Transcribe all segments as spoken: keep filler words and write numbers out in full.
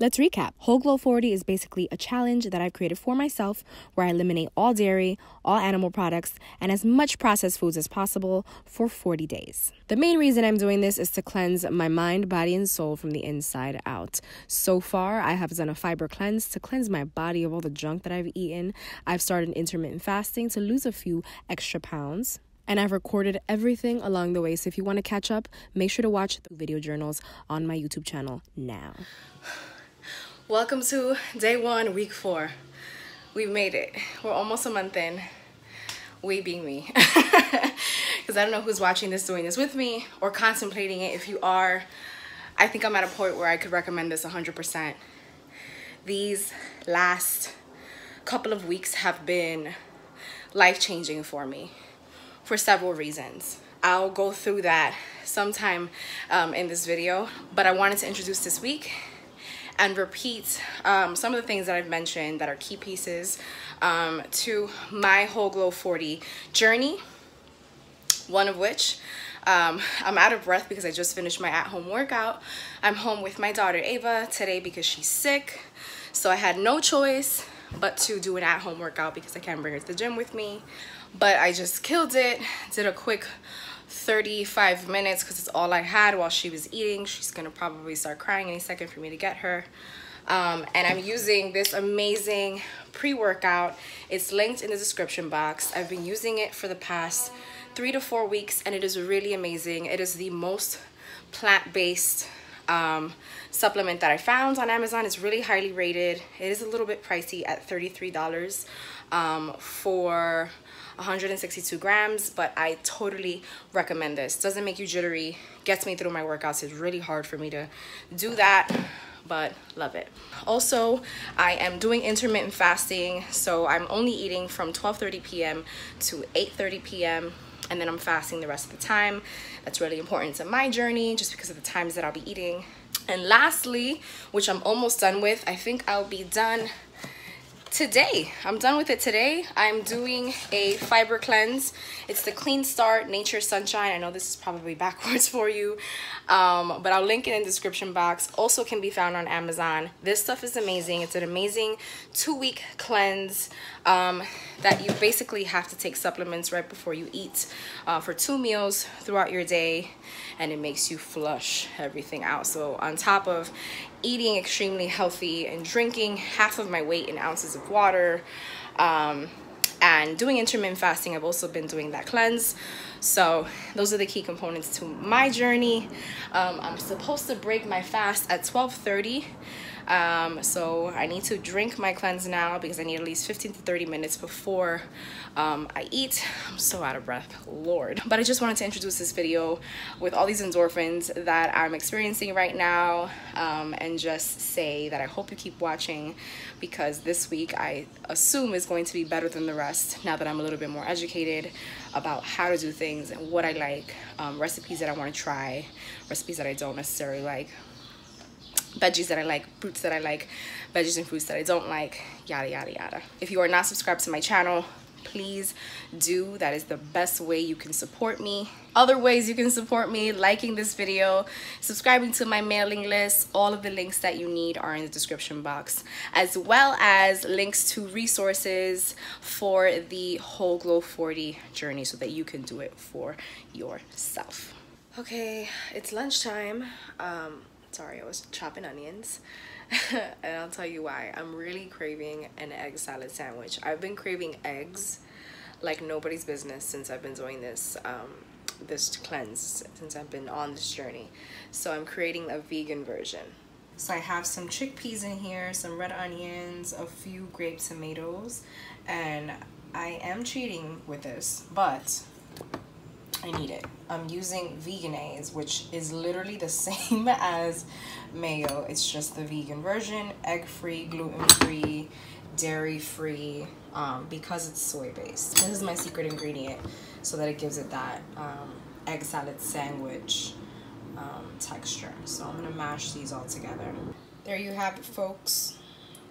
Let's recap. Whole Glow forty is basically a challenge that I've created for myself where I eliminate all dairy, all animal products, and as much processed foods as possible for forty days. The main reason I'm doing this is to cleanse my mind, body, and soul from the inside out. So far, I have done a fiber cleanse to cleanse my body of all the junk that I've eaten. I've started intermittent fasting to lose a few extra pounds. And I've recorded everything along the way, so if you want to catch up, make sure to watch the video journals on my YouTube channel now. Welcome to day one, week four. We've made it. We're almost a month in. We being me. Because I don't know who's watching this, doing this with me, or contemplating it. If you are, I think I'm at a point where I could recommend this one hundred percent. These last couple of weeks have been life-changing for me for several reasons. I'll go through that sometime um, in this video, but I wanted to introduce this week and repeat um, some of the things that I've mentioned that are key pieces um, to my Whole Glow forty journey, one of which, um, I'm out of breath because I just finished my at-home workout. I'm home with my daughter Ava today because she's sick, so I had no choice but to do an at-home workout because I can't bring her to the gym with me. But I just killed it, did a quick thirty-five minutes because it's all I had while she was eating. She's gonna probably start crying any second for me to get her. Um, and I'm using this amazing pre-workout. It's linked in the description box. I've been using it for the past three to four weeks and it is really amazing. It is the most plant-based um, supplement that I found on Amazon. It's really highly rated. It is a little bit pricey at thirty-three dollars um, for one hundred sixty-two grams, but I totally recommend this. Doesn't make you jittery, gets me through my workouts. It's really hard for me to do that, but love it. Also, I am doing intermittent fasting, so I'm only eating from twelve thirty p m to eight thirty p m and then I'm fasting the rest of the time. That's really important to my journey just because of the times that I'll be eating. And lastly, which I'm almost done with, I think I'll be done today. I'm done with it today. I'm doing a fiber cleanse. It's the Clean Start Nature Sunshine. I know this is probably backwards for you, um, but I'll link it in the description box. Also can be found on Amazon. This stuff is amazing. It's an amazing two-week cleanse um, that you basically have to take supplements right before you eat uh, for two meals throughout your day, and it makes you flush everything out. So on top of eating extremely healthy and drinking half of my weight in ounces of water um, and doing intermittent fasting, I've also been doing that cleanse. So those are the key components to my journey. um, I'm supposed to break my fast at twelve thirty, um, so I need to drink my cleanse now because I need at least fifteen to thirty minutes before um, I eat. I'm so out of breath, Lord. But I just wanted to introduce this video with all these endorphins that I'm experiencing right now, um, and just say that I hope you keep watching because this week I assume is going to be better than the rest now that I'm a little bit more educated about how to do things and what I like, um, recipes that I want to try, recipes that I don't necessarily like, veggies that I like, fruits that I like, veggies and fruits that I don't like, yada yada yada. If you are not subscribed to my channel, please do. That is the best way you can support me. Other ways you can support me: liking this video, subscribing to my mailing list. All of the links that you need are in the description box, as well as links to resources for the Whole Glow forty journey so that you can do it for yourself. Okay, it's lunchtime. Um, sorry, I was chopping onions. And I'll tell you why. I'm really craving an egg salad sandwich. I've been craving eggs like nobody's business since I've been doing this um, this cleanse, since I've been on this journey. So I'm creating a vegan version. So I have some chickpeas in here, some red onions, a few grape tomatoes, and I am cheating with this, but I need it. I'm using veganaise, which is literally the same as mayo. It's just the vegan version, egg-free, gluten-free, dairy-free, um, because it's soy-based. This is my secret ingredient so that it gives it that um, egg salad sandwich um, texture. So I'm gonna mash these all together. There you have it, folks.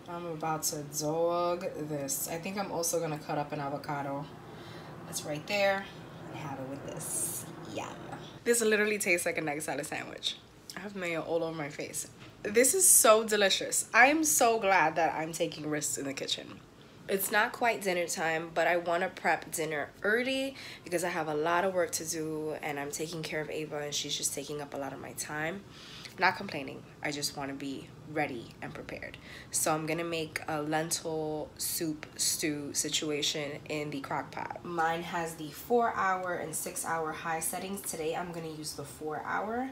I'm about to dog this. I think I'm also gonna cut up an avocado. That's right there. Have it with this. Yeah. This literally tastes like an egg salad sandwich. I have mayo all over my face. This is so delicious. I am so glad that I'm taking risks in the kitchen. It's not quite dinner time, but I want to prep dinner early because I have a lot of work to do and I'm taking care of Ava and she's just taking up a lot of my time. Not complaining. I just want to be ready and prepared. So I'm going to make a lentil soup stew situation in the crock pot. Mine has the four hour and six hour high settings. Today I'm going to use the four hour.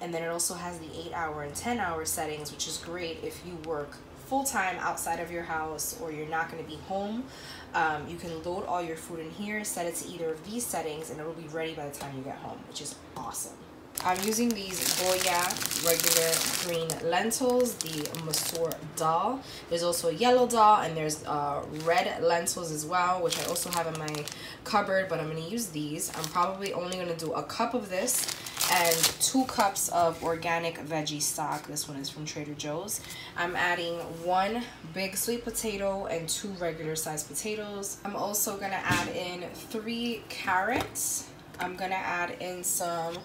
And then it also has the eight hour and ten hour settings, which is great if you work full-time outside of your house or you're not going to be home. Um, you can load all your food in here, set it to either of these settings, and it will be ready by the time you get home, which is awesome. I'm using these Goya regular green lentils, the Masoor Dal. There's also a yellow dal, and there's uh, red lentils as well, which I also have in my cupboard, but I'm going to use these. I'm probably only going to do a cup of this and two cups of organic veggie stock. This one is from Trader Joe's. I'm adding one big sweet potato and two regular sized potatoes. I'm also gonna add in three carrots. I'm gonna add in some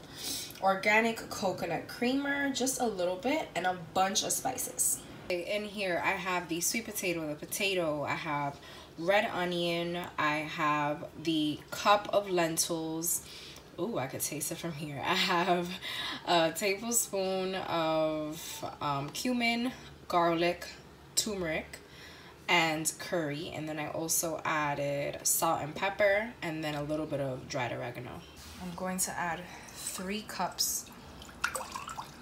organic coconut creamer, just a little bit, and a bunch of spices. In here I have the sweet potato, the potato, I have red onion, I have the cup of lentils. Ooh, I could taste it from here. I have a tablespoon of um, cumin, garlic, turmeric, and curry. And then I also added salt and pepper, and then a little bit of dried oregano. I'm going to add three cups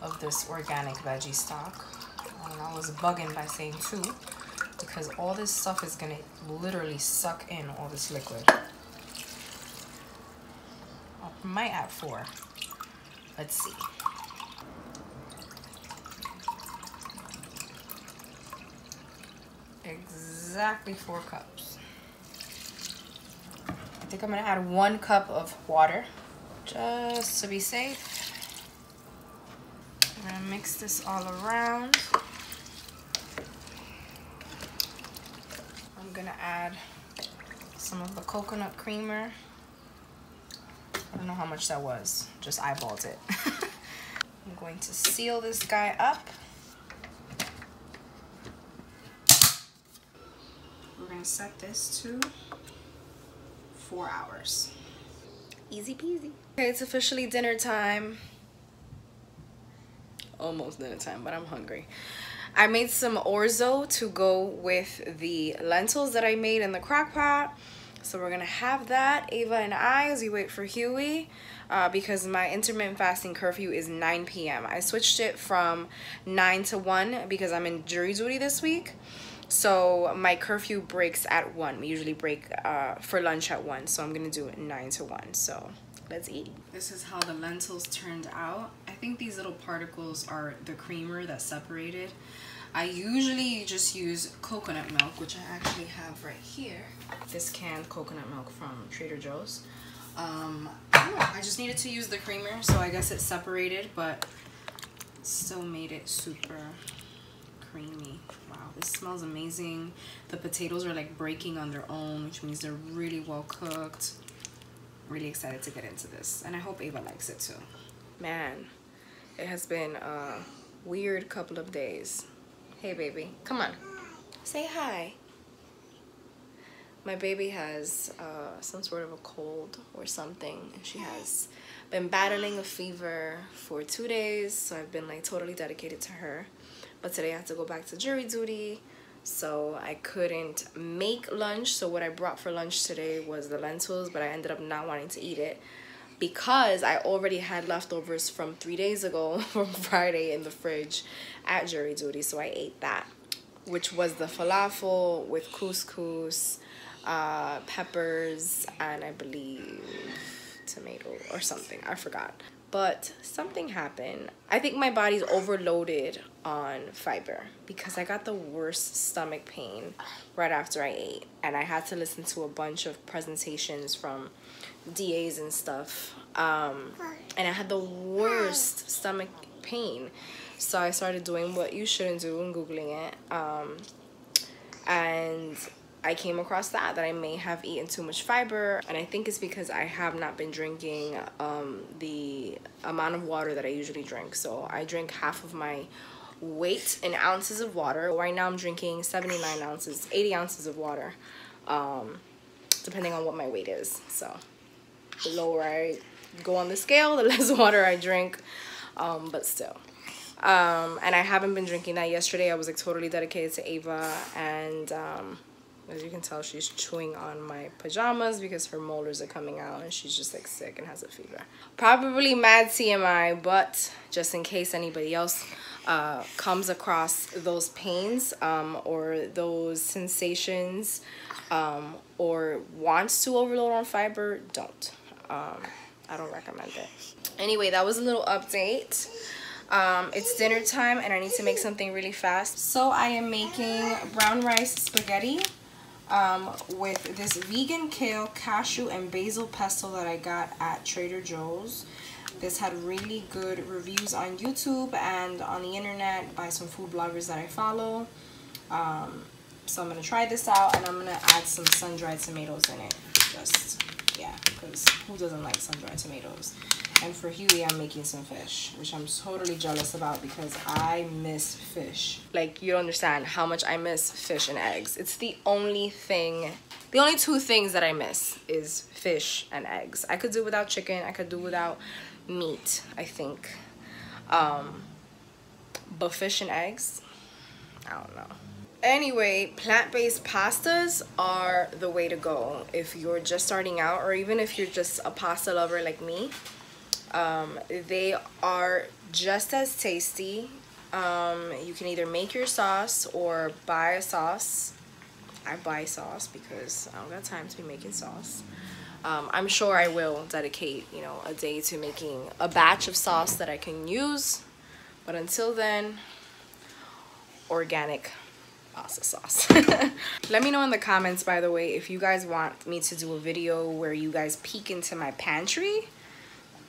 of this organic veggie stock. And I was bugging by saying two, because all this stuff is gonna literally suck in all this liquid. Might add four. Let's see. Exactly four cups. I think I'm gonna add one cup of water just to be safe. I'm gonna mix this all around. I'm gonna add some of the coconut creamer. I don't know how much that was, just eyeballed it. I'm going to seal this guy up. We're gonna set this to four hours. Easy peasy. Okay, it's officially dinner time. Almost dinner time, but I'm hungry. I made some orzo to go with the lentils that I made in the crock pot. So we're gonna have that, Ava and I, as we wait for Huey, uh, because my intermittent fasting curfew is nine p m I switched it from nine to one because I'm in jury duty this week. So my curfew breaks at one. We usually break uh, for lunch at one. So I'm gonna do it nine to one. So let's eat. This is how the lentils turned out. I think these little particles are the creamer that separated. I usually just use coconut milk, which I actually have right here. This canned coconut milk from Trader Joe's. Um, I don't know, I just needed to use the creamer, so I guess it separated, but still made it super creamy. Wow, this smells amazing. The potatoes are like breaking on their own, which means they're really well cooked. Really excited to get into this, and I hope Ava likes it too. Man, it has been a weird couple of days. Hey baby, come on, say hi. My baby has uh, some sort of a cold or something. She has been battling a fever for two days, so I've been like totally dedicated to her. But today I have to go back to jury duty, so I couldn't make lunch. So what I brought for lunch today was the lentils, but I ended up not wanting to eat it because I already had leftovers from three days ago from Friday in the fridge at jury duty, so I ate that, which was the falafel with couscous, uh, peppers, and I believe tomato or something. I forgot. But something happened. I think my body's overloaded on fiber because I got the worst stomach pain right after I ate. And I had to listen to a bunch of presentations from D As and stuff. Um, and I had the worst stomach pain. So I started doing what you shouldn't do and Googling it. Um, and I came across that, that I may have eaten too much fiber. And I think it's because I have not been drinking um, the amount of water that I usually drink. So I drink half of my weight in ounces of water. Right now I'm drinking seventy-nine ounces, eighty ounces of water, um, depending on what my weight is. So the lower I go on the scale, the less water I drink, um, but still. Um, and I haven't been drinking that. Yesterday I was like totally dedicated to Ava, and um, as you can tell, she's chewing on my pajamas because her molars are coming out and she's just like sick and has a fever. Probably mad T M I, but just in case anybody else uh, comes across those pains um, or those sensations um, or wants to overload on fiber, don't. Um, I don't recommend it. Anyway, that was a little update. Um, it's dinner time and I need to make something really fast. So I am making brown rice spaghetti um, with this vegan kale, cashew, and basil pesto that I got at Trader Joe's. This had really good reviews on YouTube and on the internet by some food bloggers that I follow. Um, so I'm going to try this out, and I'm going to add some sun-dried tomatoes in it. Just, yeah, because who doesn't like sun-dried tomatoes? And for Huey, I'm making some fish, which I'm totally jealous about because I miss fish. Like, you don't understand how much I miss fish and eggs. It's the only thing, the only two things that I miss is fish and eggs. I could do without chicken. I could do without meat, I think. Um, but fish and eggs, I don't know. Anyway, plant-based pastas are the way to go if you're just starting out, or even if you're just a pasta lover like me. Um, they are just as tasty. Um, you can either make your sauce or buy a sauce. I buy sauce because I don't got time to be making sauce. Um, I'm sure I will dedicate, you know, a day to making a batch of sauce that I can use. But until then, organic pasta sauce. Let me know in the comments, by the way, if you guys want me to do a video where you guys peek into my pantry,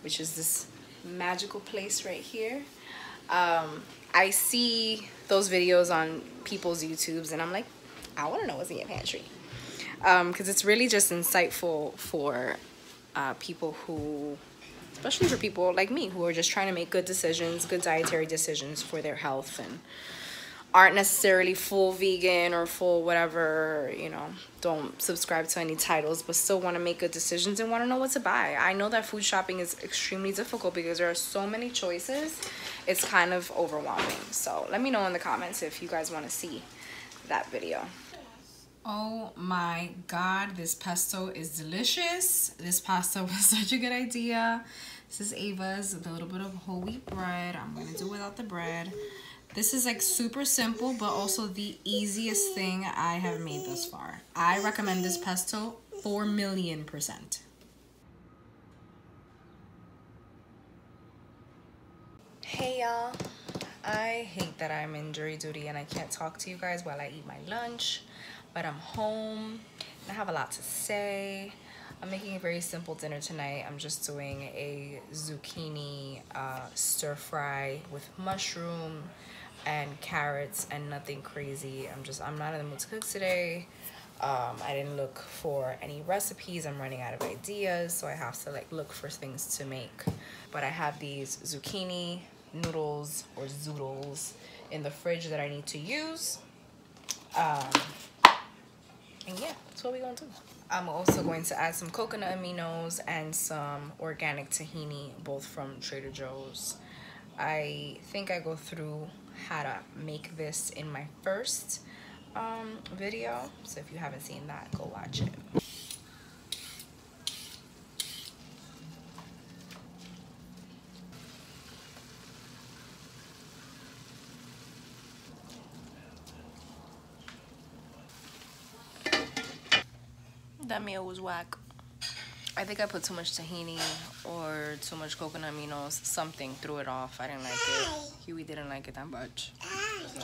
which is this magical place right here. Um, I see those videos on people's YouTubes and I'm like, I wanna know what's in your pantry. Um, Cause it's really just insightful for uh, people who, especially for people like me, who are just trying to make good decisions, good dietary decisions for their health, and aren't necessarily full vegan or full whatever, you know, don't subscribe to any titles, but still want to make good decisions and want to know what to buy. I know that food shopping is extremely difficult because there are so many choices. It's kind of overwhelming. So let me know in the comments if you guys want to see that video. Oh my God, this pesto is delicious. This pasta was such a good idea. This is Ava's, with a little bit of whole wheat bread. I'm going to do without the bread. This is like super simple, but also the easiest thing I have made thus far. I recommend this pesto four million percent. Hey y'all, I hate that I'm in jury duty and I can't talk to you guys while I eat my lunch, but I'm home and I have a lot to say. I'm making a very simple dinner tonight. I'm just doing a zucchini uh, stir fry with mushroom and carrots and nothing crazy. I'm just, I'm not in the mood to cook today. Um, I didn't look for any recipes. I'm running out of ideas, so I have to like look for things to make. But I have these zucchini noodles or zoodles in the fridge that I need to use. Um, and yeah, that's what we're gonna do. I'm also going to add some coconut aminos and some organic tahini, both from Trader Joe's. I think I go through how to make this in my first um, video, so if you haven't seen that, go watch it. That meal was whack. I think I put too much tahini or too much coconut aminos. Something threw it off. I didn't like it. Huey didn't like it that much.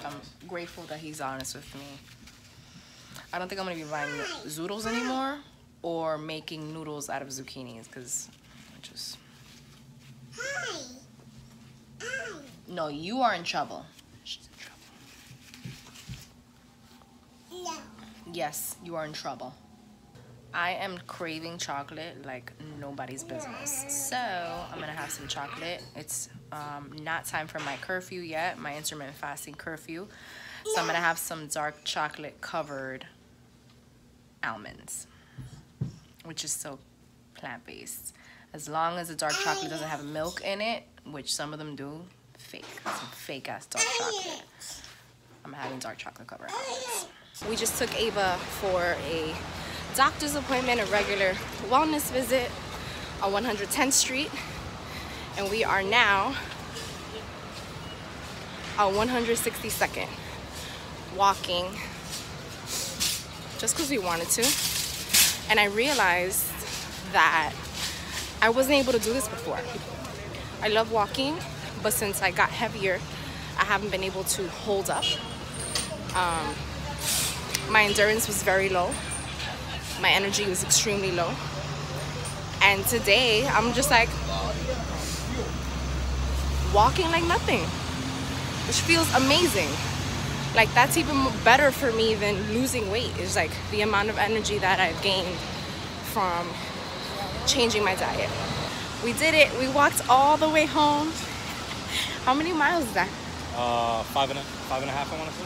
I'm grateful that he's honest with me. I don't think I'm gonna be buying zoodles anymore or making noodles out of zucchinis, because I just... No, you are in trouble. She's in trouble. yes, you are in trouble. I am craving chocolate like nobody's business. So I'm gonna have some chocolate. It's um, not time for my curfew yet, my intermittent fasting curfew. So I'm gonna have some dark chocolate covered almonds, which is so plant-based. As long as the dark chocolate doesn't have milk in it, which some of them do, fake, some fake ass dark chocolate. I'm having dark chocolate covered almonds. We just took Ava for a doctor's appointment, a regular wellness visit on one hundred tenth street, and we are now on one hundred sixty-second walking just because we wanted to. And I realized that I wasn't able to do this before. I love walking, but since I got heavier, I haven't been able to hold up. Um, my endurance was very low. My energy was extremely low. And today, I'm just like walking like nothing, which feels amazing. Like, that's even better for me than losing weight. It's like the amount of energy that I've gained from changing my diet. We did it. We walked all the way home. How many miles is that? Uh, five and a, five and a half, I want to say.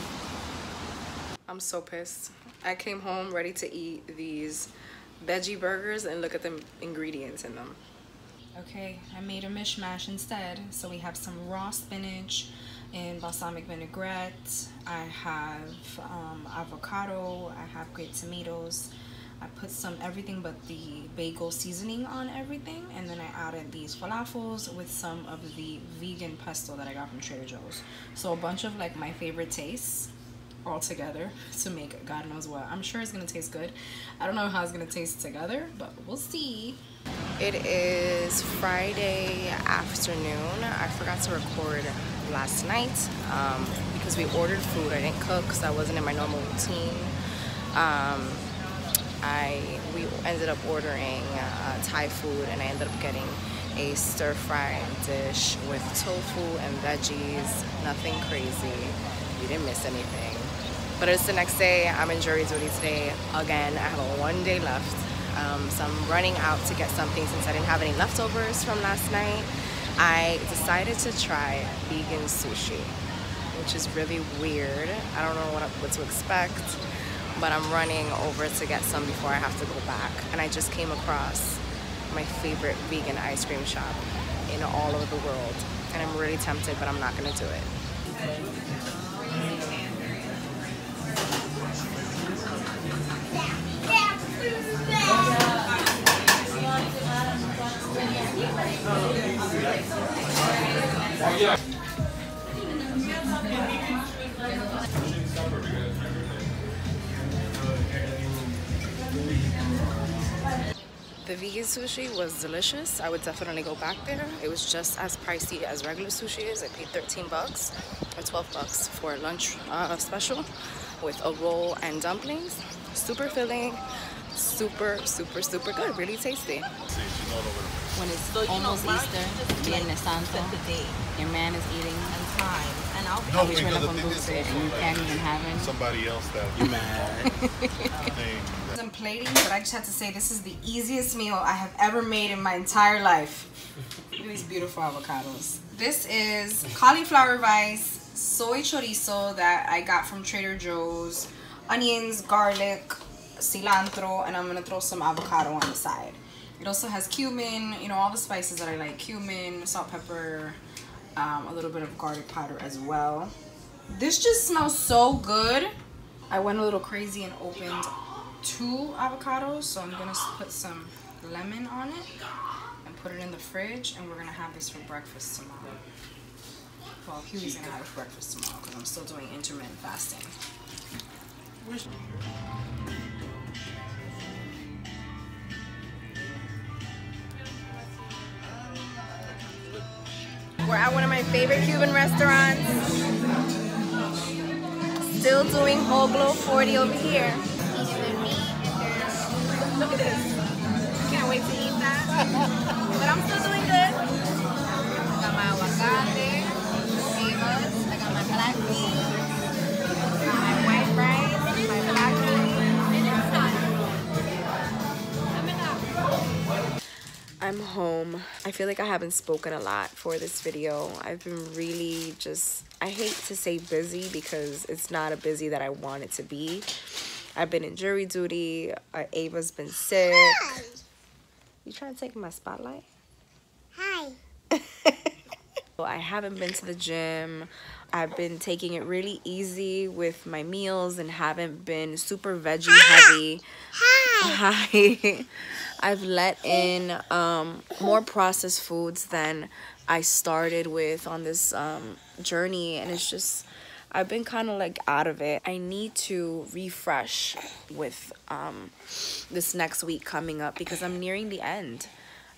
I'm so pissed. I came home ready to eat these veggie burgers and look at the ingredients in them. Okay, I made a mishmash instead. So we have some raw spinach in balsamic vinaigrette. I have um, avocado, I have grape tomatoes. I put some everything but the bagel seasoning on everything, and then I added these falafels with some of the vegan pesto that I got from Trader Joe's. So a bunch of like my favorite tastes all together to make God knows what. I'm sure it's gonna taste good. I don't know how it's gonna taste together, but we'll see. It is Friday afternoon. I forgot to record last night um, because we ordered food. I didn't cook because I wasn't in my normal routine. Um, I we ended up ordering uh, Thai food, and I ended up getting a stir fry dish with tofu and veggies. Nothing crazy. You didn't miss anything. But it's the next day. I'm in jury duty today again. I have a one day left, um, so I'm running out to get something since I didn't have any leftovers from last night. I decided to try vegan sushi, which is really weird. I don't know what, what to expect. But I'm running over to get some before I have to go back. And I just came across my favorite vegan ice cream shop in all over the world. And I'm really tempted, but I'm not gonna do it. The vegan sushi was delicious. I would definitely go back there. It was just as pricey as regular sushi is. I paid thirteen bucks or twelve bucks for lunch uh, special with a roll and dumplings. Super filling, super, super, super good. Really tasty. When it's almost Easter, Melanie Santos, your man is eating inside. No, because the thing is, also, like, even somebody else that you mad. I'm plating, but I just have to say this is the easiest meal I have ever made in my entire life. Look at these beautiful avocados. This is cauliflower rice, soy chorizo that I got from Trader Joe's, onions, garlic, cilantro, and I'm gonna throw some avocado on the side. It also has cumin, you know, all the spices that I like: cumin, salt, pepper. Um, a little bit of garlic powder as well. This just smells so good. I went a little crazy and opened two avocados, so I'm gonna put some lemon on it and put it in the fridge, and we're gonna have this for breakfast tomorrow. Well, Huey's gonna have it for breakfast tomorrow because I'm still doing intermittent fasting. We're at one of my favorite Cuban restaurants. Still doing Whole Glow forty over here. Look at this. Can't wait to eat that. But I'm still doing good. I got my aguacate, Ava's. I got my black beans, my white rice, my black beans. home. I feel like I haven't spoken a lot for this video. I've been really just, I hate to say busy because it's not a busy that I want it to be. I've been in jury duty. Uh, Ava's been sick. Hi. You trying to take my spotlight? Hi. I haven't been to the gym. I've been taking it really easy with my meals and haven't been super veggie heavy. Hi. Hi. I've let in um, more processed foods than I started with on this um, journey, and it's just, I've been kind of like out of it. I need to refresh with um, this next week coming up because I'm nearing the end.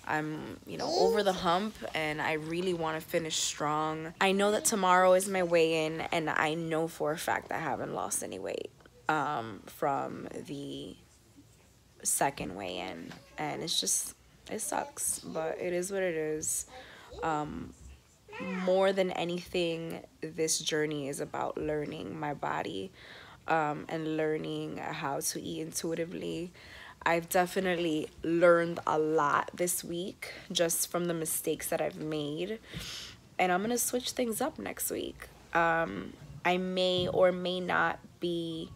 I'm, you know, over the hump, and I really want to finish strong. I know that tomorrow is my weigh-in, and I know for a fact I haven't lost any weight um, from the second weigh-in, and it's just, it sucks, but it is what it is. Um, more than anything, this journey is about learning my body um, and learning how to eat intuitively. I've definitely learned a lot this week just from the mistakes that I've made, and I'm gonna switch things up next week. Um, I may or may not be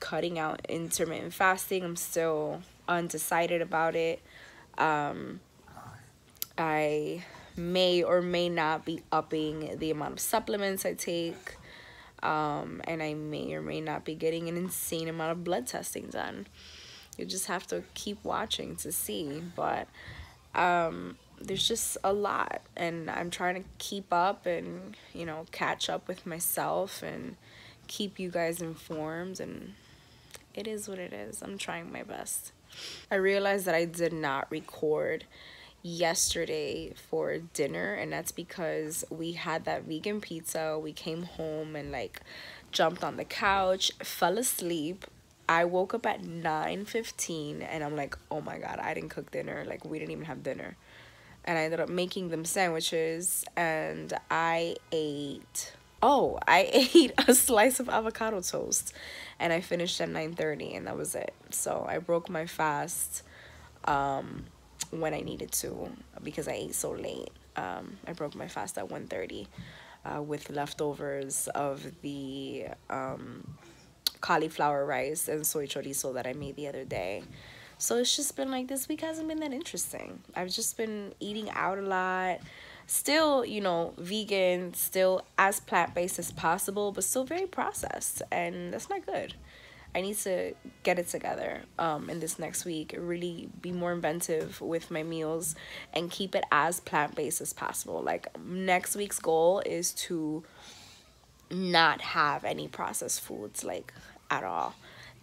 cutting out intermittent fasting. I'm still undecided about it. Um, I may or may not be upping the amount of supplements I take, um, and I may or may not be getting an insane amount of blood testing done. You just have to keep watching to see, but um, there's just a lot, and I'm trying to keep up and, you know, catch up with myself and keep you guys informed, and it is what it is. I'm trying my best. I realized that I did not record yesterday for dinner, and that's because we had that vegan pizza. We came home and like jumped on the couch, fell asleep. I woke up at nine fifteen and I'm like, oh my God, I didn't cook dinner. Like, we didn't even have dinner. And I ended up making them sandwiches, and I ate, oh, I ate a slice of avocado toast, and I finished at nine thirty, and that was it. So I broke my fast um, when I needed to because I ate so late. Um, I broke my fast at one thirty uh, with leftovers of the... Um, cauliflower rice and soy chorizo that I made the other day. So it's just been like, this week hasn't been that interesting. I've just been eating out a lot, still, you know, vegan, still as plant-based as possible, but still very processed, and that's not good. I need to get it together um, in this next week, really be more inventive with my meals and keep it as plant-based as possible. Like, next week's goal is to not have any processed foods, like, at all.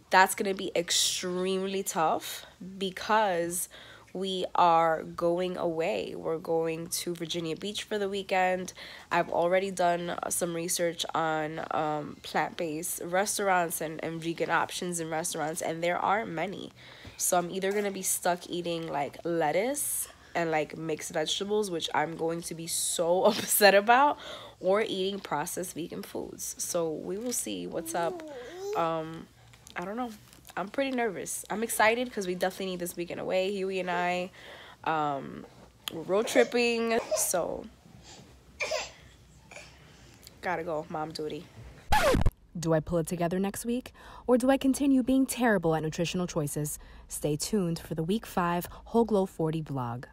That's gonna be extremely tough because we are going away. We're going to Virginia Beach for the weekend. I've already done some research on um, plant-based restaurants and, and vegan options in restaurants, and there aren't many. So I'm either gonna be stuck eating like lettuce and like mixed vegetables, which I'm going to be so upset about, or eating processed vegan foods. So we will see what's up. Um, I don't know. I'm pretty nervous. I'm excited because we definitely need this weekend away. Huey and I, um, we're road tripping. So, gotta go, mom duty. Do I pull it together next week, or do I continue being terrible at nutritional choices? Stay tuned for the week five Whole Glow forty vlog.